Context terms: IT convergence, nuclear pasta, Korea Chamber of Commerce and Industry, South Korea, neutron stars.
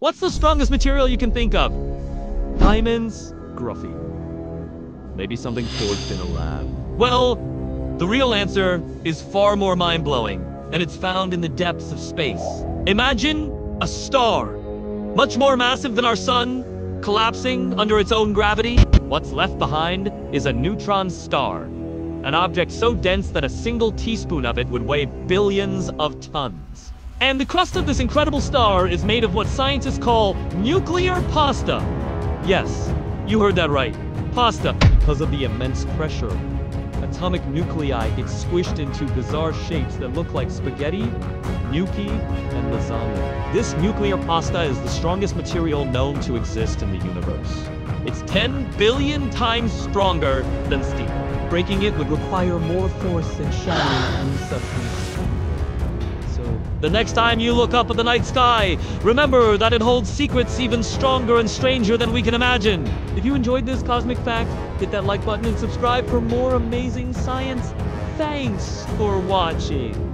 What's the strongest material you can think of? Diamonds? Gruffy. Maybe something forged in a lab. Well, the real answer is far more mind-blowing, and it's found in the depths of space. Imagine a star, much more massive than our sun, collapsing under its own gravity. What's left behind is a neutron star, an object so dense that a single teaspoon of it would weigh billions of tons. And the crust of this incredible star is made of what scientists call nuclear pasta. Yes, you heard that right. Pasta. Because of the immense pressure, atomic nuclei get squished into bizarre shapes that look like spaghetti, gnocchi, and lasagna. This nuclear pasta is the strongest material known to exist in the universe. It's 10 billion times stronger than steel. Breaking it would require more force than shattering any substance. So, the next time you look up at the night sky, remember that it holds secrets even stronger and stranger than we can imagine. If you enjoyed this cosmic fact, hit that like button and subscribe for more amazing science. Thanks for watching.